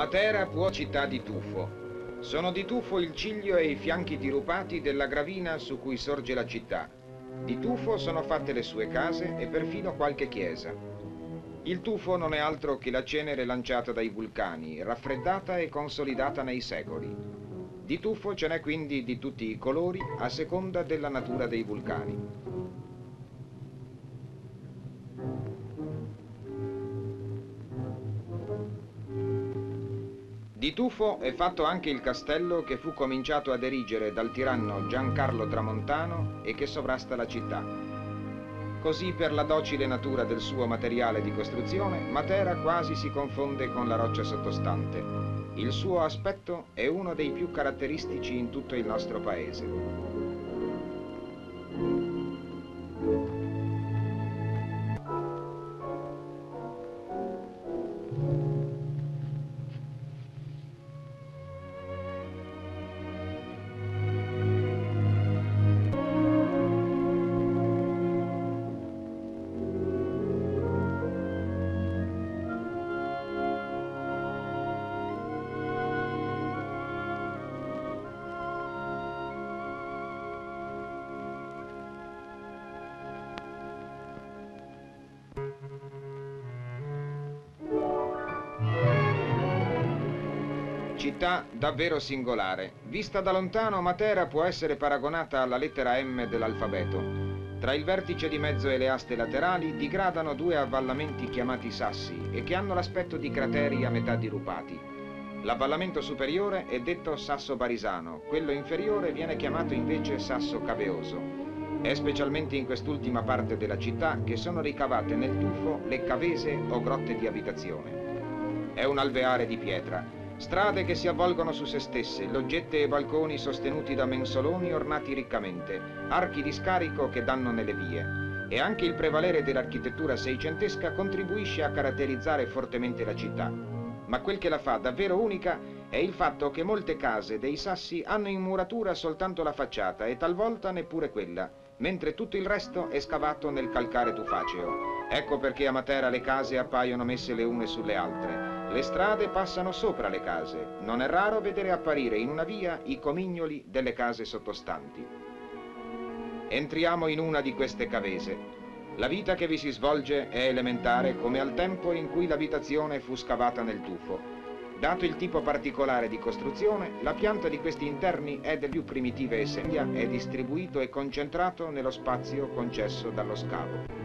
Matera fu città di tufo. Sono di tufo il ciglio e i fianchi dirupati della gravina su cui sorge la città. Di tufo sono fatte le sue case e perfino qualche chiesa. Il tufo non è altro che la cenere lanciata dai vulcani, raffreddata e consolidata nei secoli. Di tufo ce n'è quindi di tutti i colori, a seconda della natura dei vulcani. Di tufo è fatto anche il castello che fu cominciato ad erigere dal tiranno Giancarlo Tramontano e che sovrasta la città. Così, per la docile natura del suo materiale di costruzione, Matera quasi si confonde con la roccia sottostante. Il suo aspetto è uno dei più caratteristici in tutto il nostro paese. Città davvero singolare. Vista da lontano, Matera può essere paragonata alla lettera M dell'alfabeto. Tra il vertice di mezzo e le aste laterali digradano due avvallamenti chiamati sassi e che hanno l'aspetto di crateri a metà dirupati. L'avvallamento superiore è detto sasso barisano, quello inferiore viene chiamato invece sasso caveoso. È specialmente in quest'ultima parte della città che sono ricavate nel tufo le cavese o grotte di abitazione. È un alveare di pietra. Strade che si avvolgono su se stesse, loggette e balconi sostenuti da mensoloni ornati riccamente, archi di scarico che danno nelle vie. E anche il prevalere dell'architettura seicentesca contribuisce a caratterizzare fortemente la città. Ma quel che la fa davvero unica è il fatto che molte case dei sassi hanno in muratura soltanto la facciata e talvolta neppure quella, mentre tutto il resto è scavato nel calcare tufaceo. Ecco perché a Matera le case appaiono messe le une sulle altre. Le strade passano sopra le case. Non è raro vedere apparire in una via i comignoli delle case sottostanti. Entriamo in una di queste cavese. La vita che vi si svolge è elementare come al tempo in cui l'abitazione fu scavata nel tufo. Dato il tipo particolare di costruzione, la pianta di questi interni è delle più primitive e sedia, è distribuito e concentrato nello spazio concesso dallo scavo.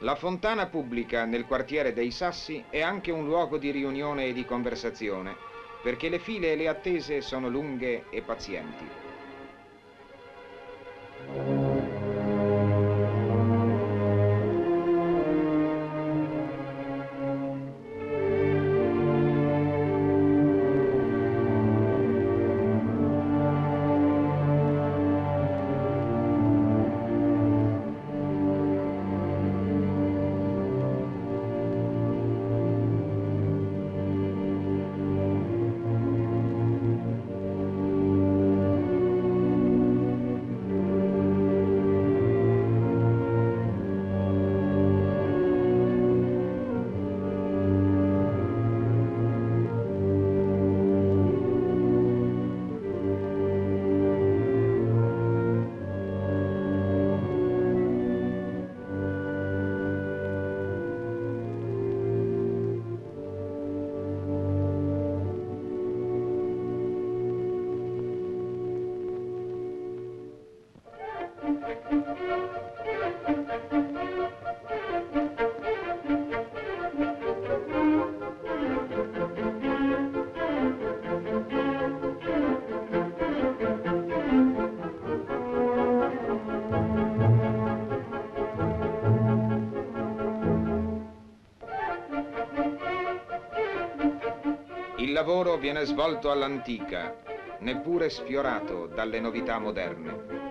La fontana pubblica nel quartiere dei Sassi è anche un luogo di riunione e di conversazione, perché le file e le attese sono lunghe e pazienti. lavoro viene svolto all'antica, neppure sfiorato dalle novità moderne.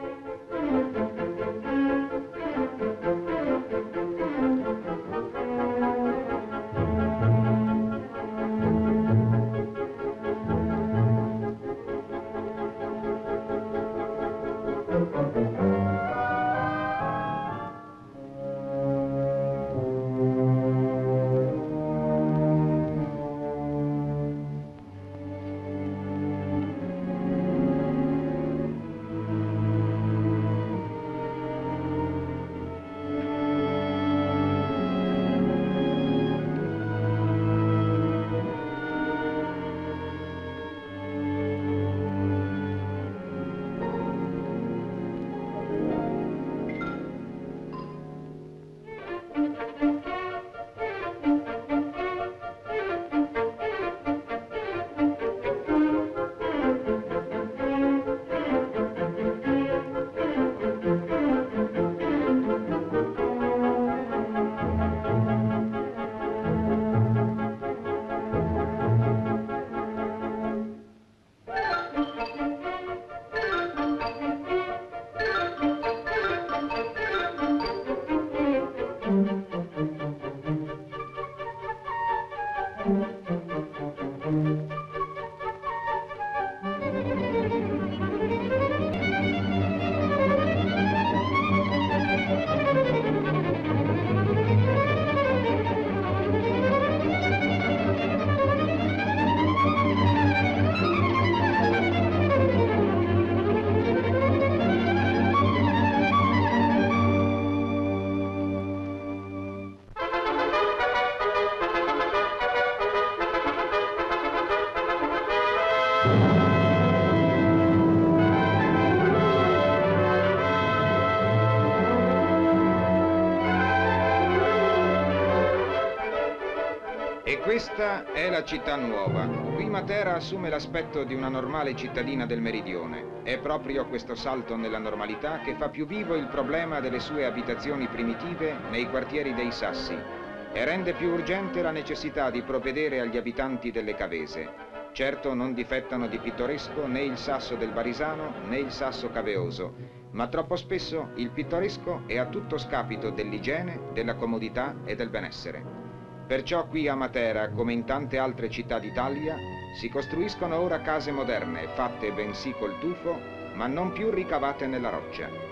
E questa è la città nuova. Qui Matera assume l'aspetto di una normale cittadina del meridione. È proprio questo salto nella normalità che fa più vivo il problema delle sue abitazioni primitive nei quartieri dei Sassi e rende più urgente la necessità di provvedere agli abitanti delle Cavese. Certo non difettano di pittoresco né il sasso del Barisano né il sasso caveoso, ma troppo spesso il pittoresco è a tutto scapito dell'igiene, della comodità e del benessere. Perciò qui a Matera, come in tante altre città d'Italia, si costruiscono ora case moderne, fatte bensì col tufo, ma non più ricavate nella roccia.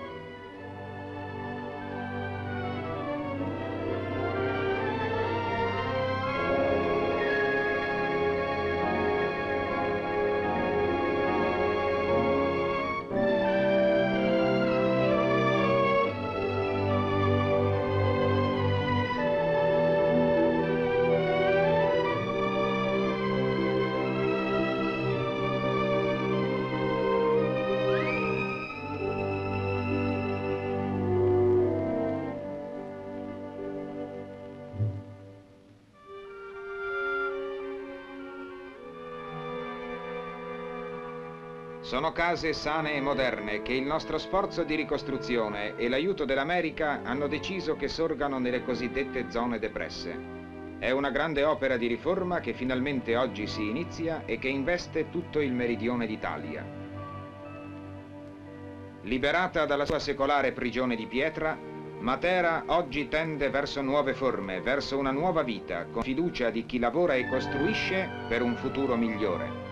Sono case sane e moderne che il nostro sforzo di ricostruzione e l'aiuto dell'America hanno deciso che sorgano nelle cosiddette zone depresse. È una grande opera di riforma che finalmente oggi si inizia e che investe tutto il meridione d'Italia. Liberata dalla sua secolare prigione di pietra, Matera oggi tende verso nuove forme, verso una nuova vita, con fiducia di chi lavora e costruisce per un futuro migliore.